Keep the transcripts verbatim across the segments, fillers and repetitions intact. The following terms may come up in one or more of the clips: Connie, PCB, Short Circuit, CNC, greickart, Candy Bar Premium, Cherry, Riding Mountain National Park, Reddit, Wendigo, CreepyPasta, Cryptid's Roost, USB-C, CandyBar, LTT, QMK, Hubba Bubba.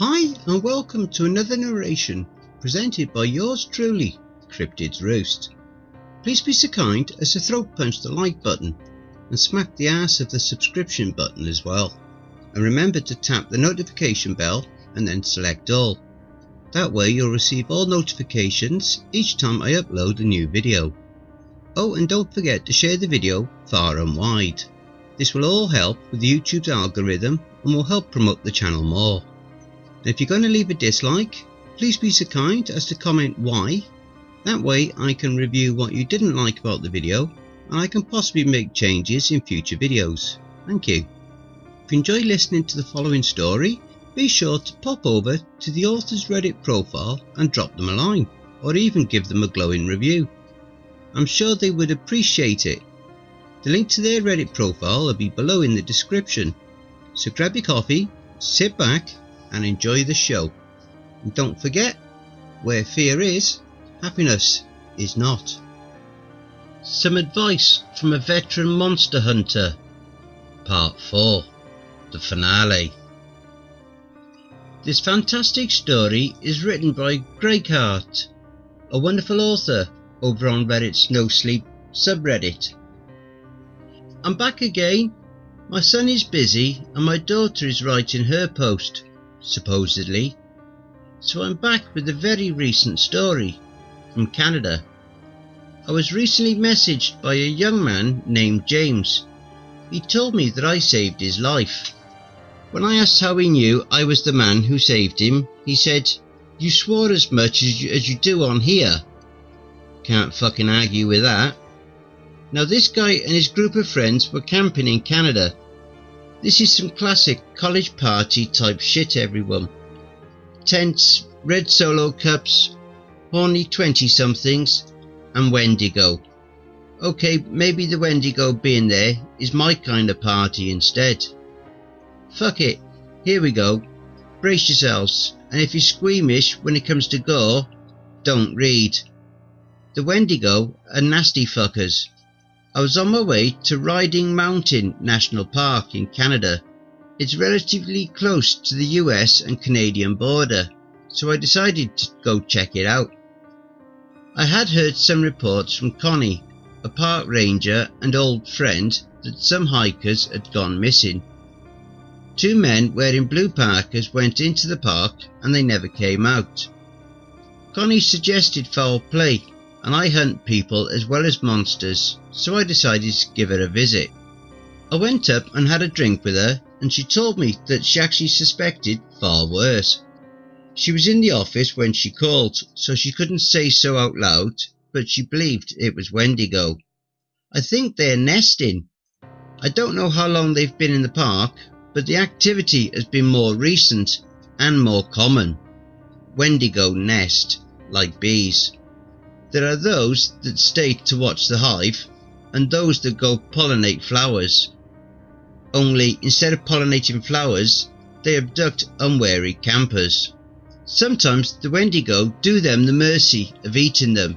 Hi and welcome to another narration presented by yours truly, Cryptid's Roost. Please be so kind as to throat punch the like button and smack the ass of the subscription button as well. And remember to tap the notification bell and then select all. That way you'll receive all notifications each time I upload a new video. Oh, and don't forget to share the video far and wide. This will all help with YouTube's algorithm and will help promote the channel more. Now, if you're going to leave a dislike, please be so kind as to comment why. That way I can review what you didn't like about the video and I can possibly make changes in future videos. Thank you. If you enjoy listening to the following story, be sure to pop over to the author's Reddit profile and drop them a line, or even give them a glowing review. I'm sure they would appreciate it. The link to their Reddit profile will be below in the description. So grab your coffee, sit back and enjoy the show. And don't forget, where fear is, happiness is not. Some advice from a veteran monster hunter, part four, the finale. This fantastic story is written by greickart, a wonderful author over on Reddit's NoSleep subreddit. I'm back again. My son is busy and my daughter is writing her post, supposedly, so I'm back with a very recent story from Canada. I was recently messaged by a young man named James. He told me that I saved his life. When I asked how he knew I was the man who saved him, he said, "You swore as much as you, as you do on here." Can't fucking argue with that. Now, this guy and his group of friends were camping in Canada. This is some classic college party type shit, everyone. Tents, red solo cups, horny twenty-somethings, and Wendigo. Okay, maybe the Wendigo being there is my kind of party instead. Fuck it, here we go. Brace yourselves, and if you're squeamish when it comes to gore, don't read. The Wendigo are nasty fuckers. I was on my way to Riding Mountain National Park in Canada. It's relatively close to the U S and Canadian border, so I decided to go check it out. I had heard some reports from Connie, a park ranger and old friend, that some hikers had gone missing. Two men wearing blue parkas went into the park and they never came out. Connie suggested foul play, and I hunt people as well as monsters, so I decided to give her a visit. I went up and had a drink with her, and she told me that she actually suspected far worse. She was in the office when she called, so she couldn't say so out loud, but she believed it was Wendigo. I think they're nesting. I don't know how long they've been in the park, but the activity has been more recent and more common. Wendigo nest like bees. There are those that stay to watch the hive, and those that go pollinate flowers. Only, instead of pollinating flowers, they abduct unwary campers. Sometimes the Wendigo do them the mercy of eating them.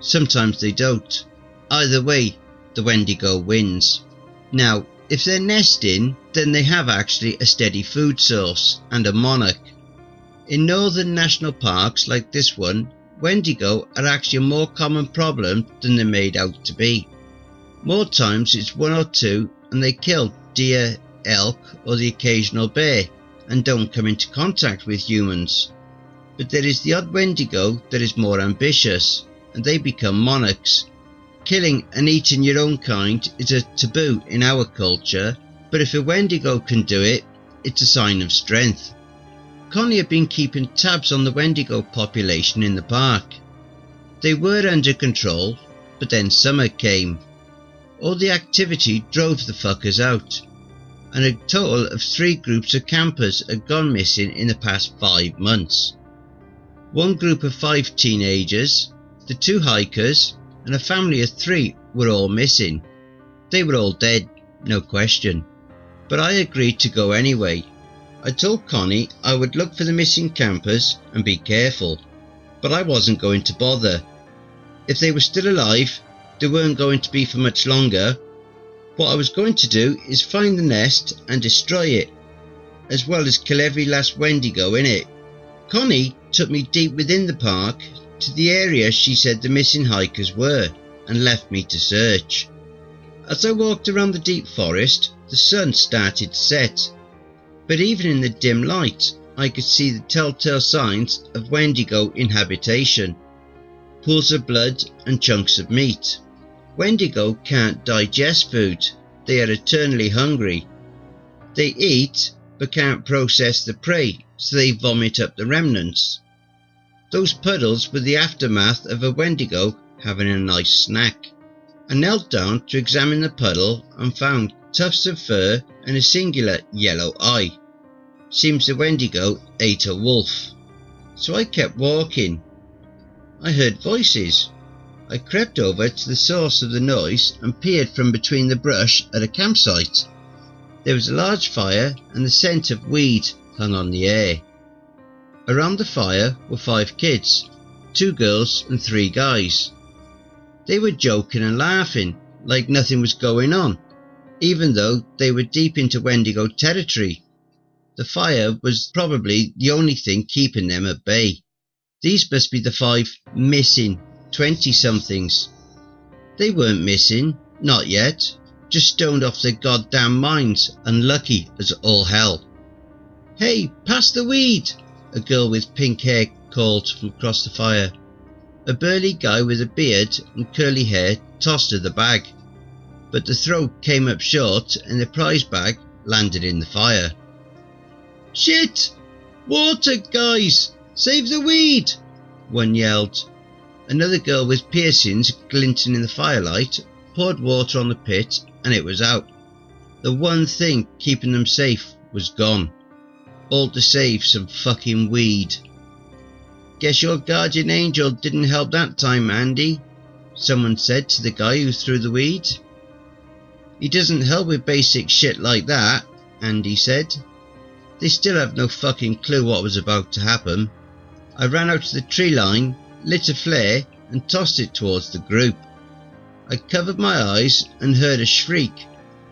Sometimes they don't. Either way, the Wendigo wins. Now, if they're nesting, then they have actually a steady food source and a monarch. In northern national parks like this one, Wendigo are actually a more common problem than they're made out to be. More times it's one or two, and they kill deer, elk or the occasional bear and don't come into contact with humans. But there is the odd Wendigo that is more ambitious, and they become monarchs. Killing and eating your own kind is a taboo in our culture, but if a Wendigo can do it, it's a sign of strength. Connie had been keeping tabs on the Wendigo population in the park. They were under control, but then summer came. All the activity drove the fuckers out, and a total of three groups of campers had gone missing in the past five months. One group of five teenagers, the two hikers, and a family of three were all missing. They were all dead, no question, but I agreed to go anyway. I told Connie I would look for the missing campers and be careful, but I wasn't going to bother. If they were still alive, they weren't going to be for much longer. What I was going to do is find the nest and destroy it. as well as kill every last Wendigo in it. Connie took me deep within the park to the area she said the missing hikers were and left me to search. As I walked around the deep forest, the sun started to set, but even in the dim light I could see the telltale signs of Wendigo inhabitation, pools of blood and chunks of meat. Wendigo can't digest food, they are eternally hungry. They eat but can't process the prey, so they vomit up the remnants. Those puddles were the aftermath of a Wendigo having a nice snack. I knelt down to examine the puddle and found tufts of fur and a singular yellow eye. Seems the Wendigo ate a wolf. So I kept walking. I heard voices. I crept over to the source of the noise and peered from between the brush at a campsite. There was a large fire and the scent of weed hung on the air. Around the fire were five kids, two girls and three guys. They were joking and laughing like nothing was going on, even though they were deep into Wendigo territory. The fire was probably the only thing keeping them at bay. These must be the five missing twenty-somethings. They weren't missing, not yet, just stoned off their goddamn minds and lucky as all hell. "Hey, pass the weed!" a girl with pink hair called from across the fire. A burly guy with a beard and curly hair tossed her the bag, but the throw came up short and the prize bag landed in the fire. "Shit! Water, guys! Save the weed!" one yelled. Another girl with piercings glinting in the firelight poured water on the pit and it was out. The one thing keeping them safe was gone, all to save some fucking weed. "Guess your guardian angel didn't help that time, Andy," someone said to the guy who threw the weed. "He doesn't help with basic shit like that," Andy said. They still have no fucking clue what was about to happen. I ran out to the tree line, lit a flare and tossed it towards the group. I covered my eyes and heard a shriek.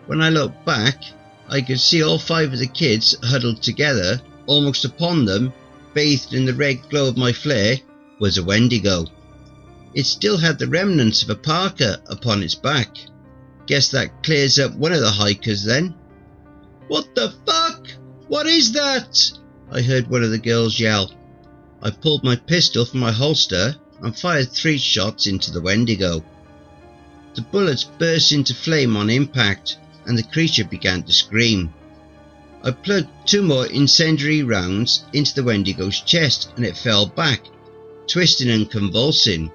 When I looked back, I could see all five of the kids huddled together. Almost upon them, bathed in the red glow of my flare, was a Wendigo. It still had the remnants of a parka upon its back. Guess that clears up one of the hikers then. "What the fuck? What is that?" I heard one of the girls yell. I pulled my pistol from my holster and fired three shots into the Wendigo. The bullets burst into flame on impact, and the creature began to scream. I plugged two more incendiary rounds into the Wendigo's chest and it fell back, twisting and convulsing.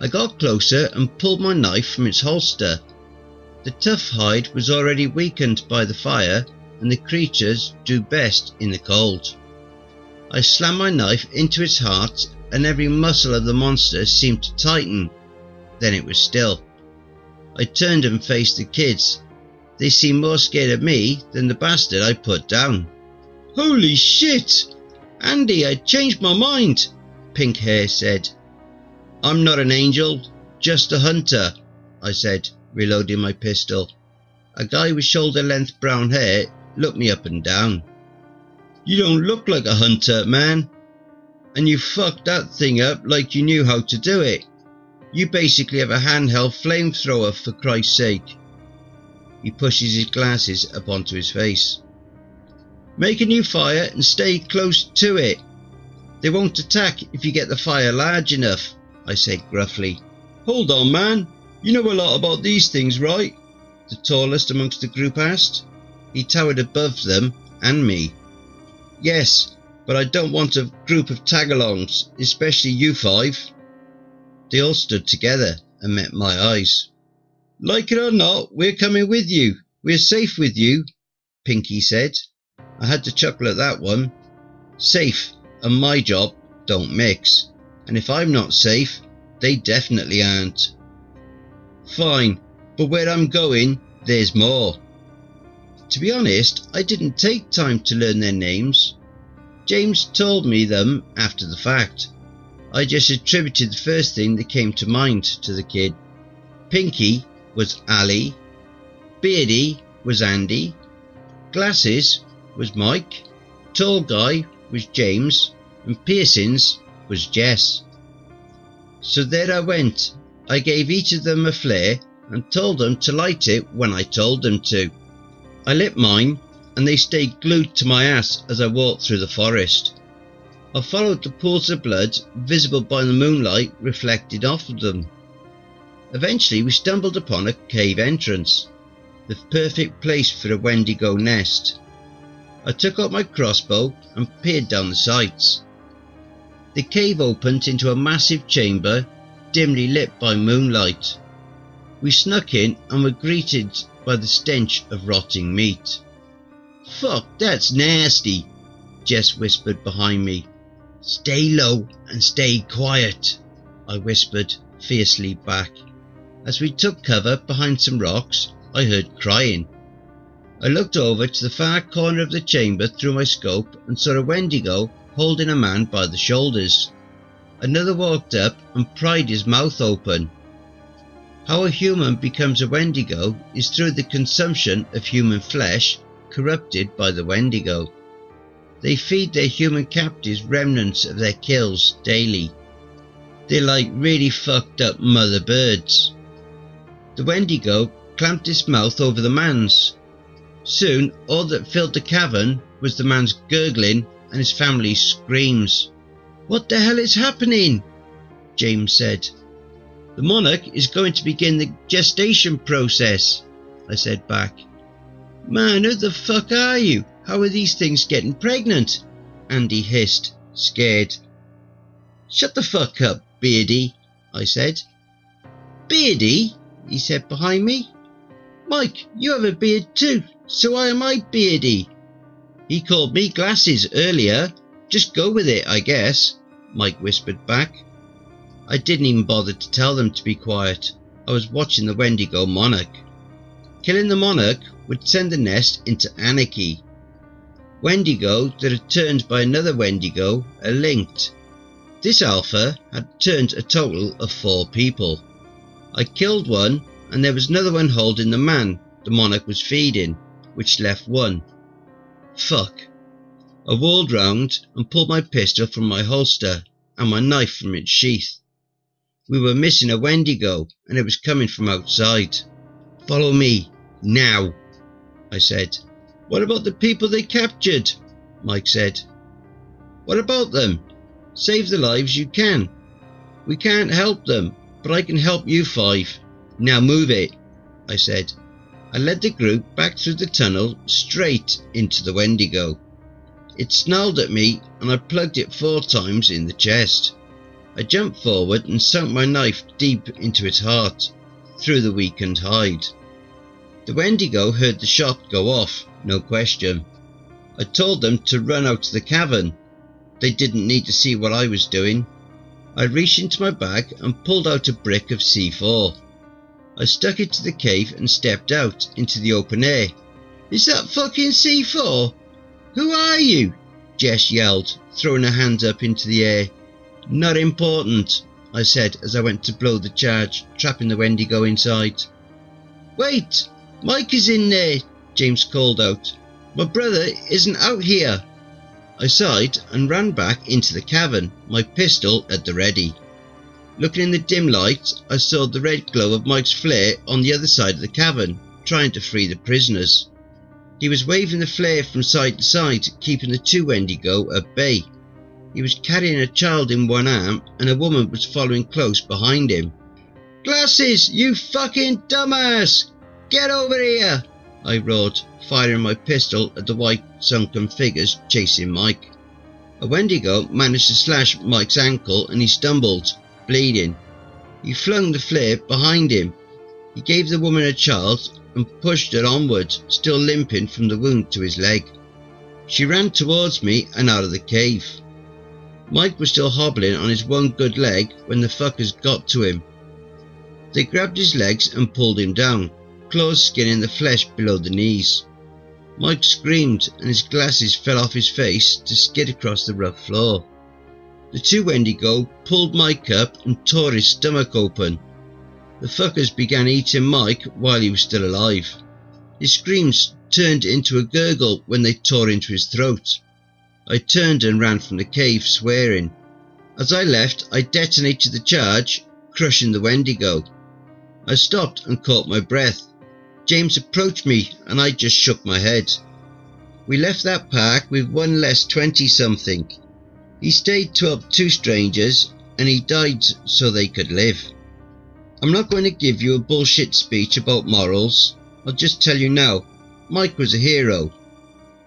I got closer and pulled my knife from its holster. The tough hide was already weakened by the fire and the creatures do best in the cold. I slammed my knife into its heart and every muscle of the monster seemed to tighten. Then it was still. I turned and faced the kids. They seemed more scared of me than the bastard I put down. "Holy shit! Andy, I changed my mind," Pink Hair said. "I'm not an angel, just a hunter," I said, reloading my pistol. A guy with shoulder-length brown hair looked me up and down. "You don't look like a hunter, man. And you fucked that thing up like you knew how to do it. You basically have a handheld flamethrower, for Christ's sake." He pushes his glasses up onto his face. "Make a new fire and stay close to it. They won't attack if you get the fire large enough," I said gruffly. "Hold on, man. You know a lot about these things, right?" the tallest amongst the group asked. He towered above them and me. "Yes, but I don't want a group of tagalongs, especially you five." They all stood together and met my eyes. "Like it or not, we're coming with you. We're safe with you," Pinky said. I had to chuckle at that one. Safe and my job don't mix. And if I'm not safe, they definitely aren't. "Fine, but where I'm going, there's more." To be honest, I didn't take time to learn their names. James told me them after the fact. I just attributed the first thing that came to mind to the kid. Pinky was Ali, Beardy was Andy, Glasses was Mike, Tall Guy was James, and Pearsons was Jess. So there I went. I gave each of them a flare and told them to light it when I told them to. I lit mine, and they stayed glued to my ass as I walked through the forest. I followed the pools of blood visible by the moonlight reflected off of them. Eventually we stumbled upon a cave entrance, the perfect place for a Wendigo nest. I took out my crossbow and peered down the sights. The cave opened into a massive chamber dimly lit by moonlight. We snuck in and were greeted by the stench of rotting meat. "Fuck, that's nasty," Jess whispered behind me. "Stay low and stay quiet," I whispered fiercely back. As we took cover behind some rocks, I heard crying. I looked over to the far corner of the chamber through my scope and saw a Wendigo holding a man by the shoulders. Another walked up and pried his mouth open. How a human becomes a Wendigo is through the consumption of human flesh corrupted by the Wendigo. They feed their human captives remnants of their kills daily. They're like really fucked up mother birds. The Wendigo clamped its mouth over the man's. Soon all that filled the cavern was the man's gurgling and his family's screams. "What the hell is happening?" James said. "The monarch is going to begin the gestation process," I said back. "Man, who the fuck are you? How are these things getting pregnant?" Andy hissed, scared. "Shut the fuck up, Beardy," I said. "Beardy?" he said behind me. "Mike, you have a beard too, so why am I Beardy?" "He called me glasses earlier. Just go with it, I guess," Mike whispered back. I didn't even bother to tell them to be quiet. I was watching the Wendigo monarch. Killing the monarch would send the nest into anarchy. Wendigo that are turned by another Wendigo are linked. This alpha had turned a total of four people. I killed one, and there was another one holding the man the monarch was feeding, which left one. Fuck. I whirled round and pulled my pistol from my holster and my knife from its sheath. We were missing a Wendigo, and it was coming from outside. "Follow me, now," I said. "What about the people they captured?" Mike said. "What about them? Save the lives you can. We can't help them, but I can help you five. Now move it," I said. I led the group back through the tunnel straight into the Wendigo. It snarled at me, and I plugged it four times in the chest. I jumped forward and sunk my knife deep into its heart, through the weakened hide. The Wendigo heard the shot go off, no question. I told them to run out of the cavern. They didn't need to see what I was doing. I reached into my bag and pulled out a brick of C four. I stuck it to the cave and stepped out into the open air. "Is that fucking C four? Who are you?" Jess yelled, throwing her hands up into the air. "Not important," I said as I went to blow the charge, trapping the Wendigo inside. "Wait! Mike is in there," James called out. "My brother isn't out here." I sighed and ran back into the cavern, my pistol at the ready. Looking in the dim light, I saw the red glow of Mike's flare on the other side of the cavern, trying to free the prisoners. He was waving the flare from side to side, keeping the two Wendigo at bay. He was carrying a child in one arm, and a woman was following close behind him. "Glasses, you fucking dumbass! Get over here!" I roared, firing my pistol at the white, sunken figures chasing Mike. A Wendigo managed to slash Mike's ankle and he stumbled, bleeding. He flung the flare behind him. He gave the woman a child and pushed her onward, still limping from the wound to his leg. She ran towards me and out of the cave. Mike was still hobbling on his one good leg when the fuckers got to him. They grabbed his legs and pulled him down, claws skinning the flesh below the knees. Mike screamed and his glasses fell off his face to skid across the rough floor. The two Wendigo pulled Mike up and tore his stomach open. The fuckers began eating Mike while he was still alive. His screams turned into a gurgle when they tore into his throat. I turned and ran from the cave, swearing. As I left, I detonated the charge, crushing the Wendigo. I stopped and caught my breath. James approached me and I just shook my head. We left that park with one less twenty-something. He stayed to help two strangers and he died so they could live. I'm not going to give you a bullshit speech about morals. I'll just tell you now, Mike was a hero.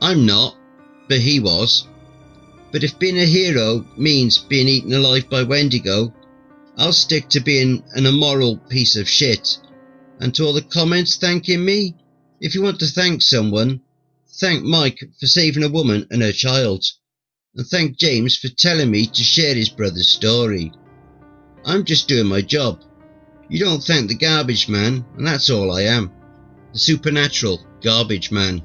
I'm not, but he was. But if being a hero means being eaten alive by Wendigo, I'll stick to being an immoral piece of shit. And to all the comments thanking me, if you want to thank someone, thank Mike for saving a woman and her child. And thank James for telling me to share his brother's story. I'm just doing my job. You don't thank the garbage man, and that's all I am. The supernatural garbage man.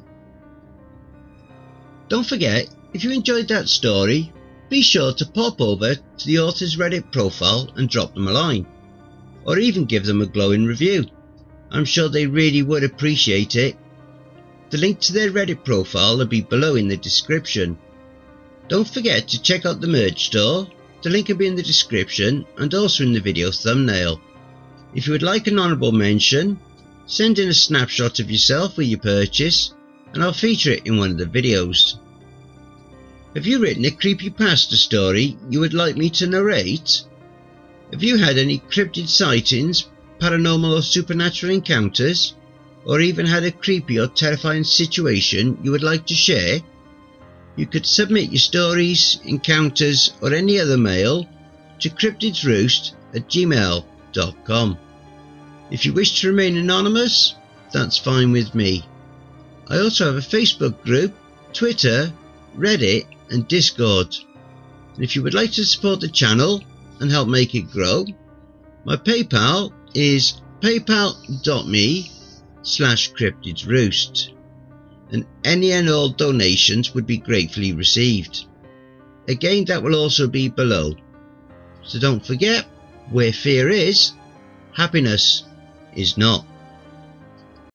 Don't forget, if you enjoyed that story, be sure to pop over to the author's Reddit profile and drop them a line. Or even give them a glowing review. I'm sure they really would appreciate it. The link to their Reddit profile will be below in the description. Don't forget to check out the merch store. The link will be in the description and also in the video thumbnail. If you would like an honourable mention, send in a snapshot of yourself with your purchase and I'll feature it in one of the videos. Have you written a creepypasta story you would like me to narrate? Have you had any cryptid sightings, paranormal or supernatural encounters, or even had a creepy or terrifying situation you would like to share? You could submit your stories, encounters or any other mail to cryptids roost at gmail dot com. If you wish to remain anonymous, that's fine with me. I also have a Facebook group, Twitter, Reddit and Discord. And if you would like to support the channel and help make it grow, my PayPal is paypal dot me slash cryptid's roost, and any and all donations would be gratefully received. Again, that will also be below. So don't forget, where fear is, happiness is not.